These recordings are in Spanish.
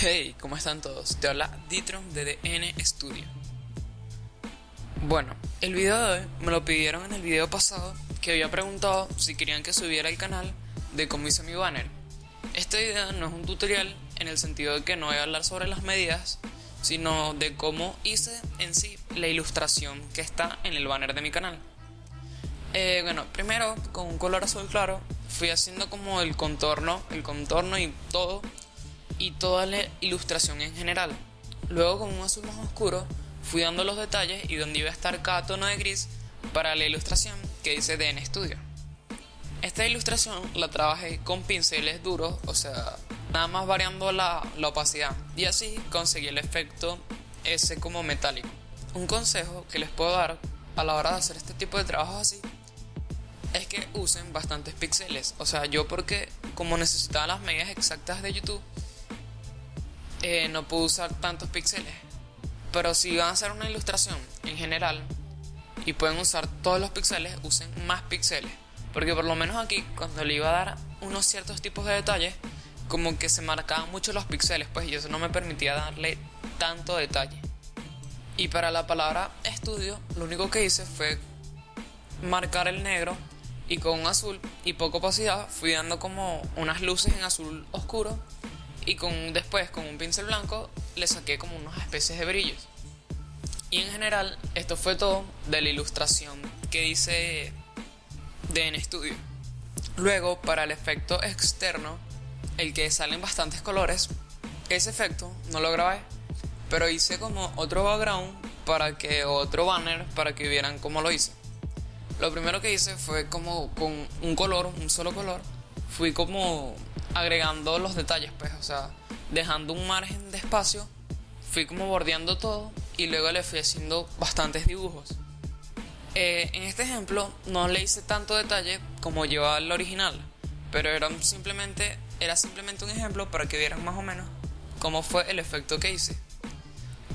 Hey, ¿cómo están todos? Te habla Ditron de DN Studio. Bueno, el video de hoy me lo pidieron en el video pasado, que había preguntado si querían que subiera al canal de cómo hice mi banner. Este video no es un tutorial en el sentido de que no voy a hablar sobre las medidas, sino de cómo hice en sí la ilustración que está en el banner de mi canal. Bueno, primero con un color azul claro fui haciendo como el contorno y todo, y toda la ilustración en general. Luego con un azul más oscuro fui dando los detalles y donde iba a estar cada tono de gris para la ilustración que hice de DN Studio. Esta ilustración la trabajé con pinceles duros, o sea, nada más variando la opacidad, y así conseguí el efecto ese como metálico. Un consejo que les puedo dar a la hora de hacer este tipo de trabajos así es que usen bastantes píxeles. O sea, yo porque como necesitaba las medidas exactas de YouTube, no puedo usar tantos píxeles, pero si van a hacer una ilustración en general y pueden usar todos los píxeles, usen más píxeles, porque por lo menos aquí cuando le iba a dar unos ciertos tipos de detalles, como que se marcaban mucho los píxeles, pues, y eso no me permitía darle tanto detalle. Y para la palabra estudio, lo único que hice fue marcar el negro y con un azul y poca opacidad fui dando como unas luces en azul oscuro. Y después con un pincel blanco le saqué como unas especies de brillos. Y en general esto fue todo de la ilustración que hice de DN Studio. Luego para el efecto externo, el que salen bastantes colores, ese efecto no lo grabé, pero hice como otro background otro banner para que vieran cómo lo hice. Lo primero que hice fue como con un solo color, fui como agregando los detalles, pues, o sea, dejando un margen de espacio, fui como bordeando todo y luego le fui haciendo bastantes dibujos. En este ejemplo no le hice tanto detalle como llevaba el original, pero era simplemente un ejemplo para que vieran más o menos cómo fue el efecto que hice.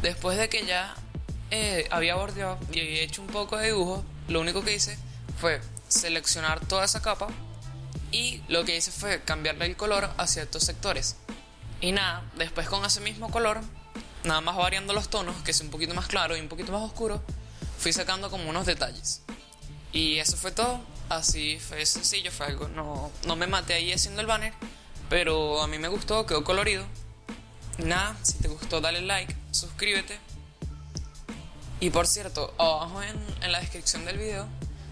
Después de que ya había bordeado y había hecho un poco de dibujos, lo único que hice fue seleccionar toda esa capa. Y lo que hice fue cambiarle el color a ciertos sectores. Y nada, después con ese mismo color, nada más variando los tonos, que es un poquito más claro y un poquito más oscuro, fui sacando como unos detalles. Y eso fue todo, así fue sencillo, fue algo. No me maté ahí haciendo el banner, pero a mí me gustó, quedó colorido. Nada, si te gustó dale like, suscríbete. Y por cierto, abajo en la descripción del video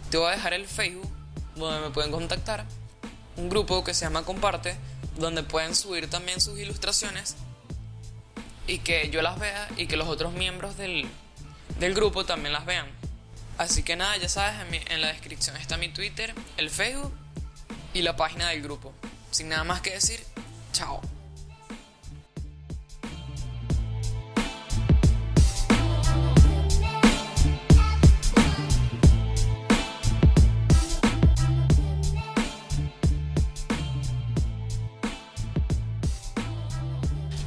te voy a dejar el Facebook donde me pueden contactar. Un grupo que se llama Comparte, donde pueden subir también sus ilustraciones y que yo las vea y que los otros miembros del grupo también las vean. Así que nada, ya sabes, en la descripción está mi Twitter, el Facebook y la página del grupo. Sin nada más que decir, chao.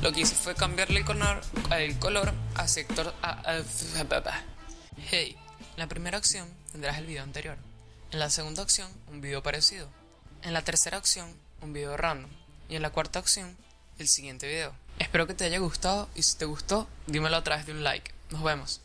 Lo que hice fue cambiarle el color a sector a. Hey, en la primera acción tendrás el video anterior, en la segunda acción un video parecido, en la tercera acción un video random y en la cuarta acción el siguiente video. Espero que te haya gustado y si te gustó dímelo a través de un like. Nos vemos.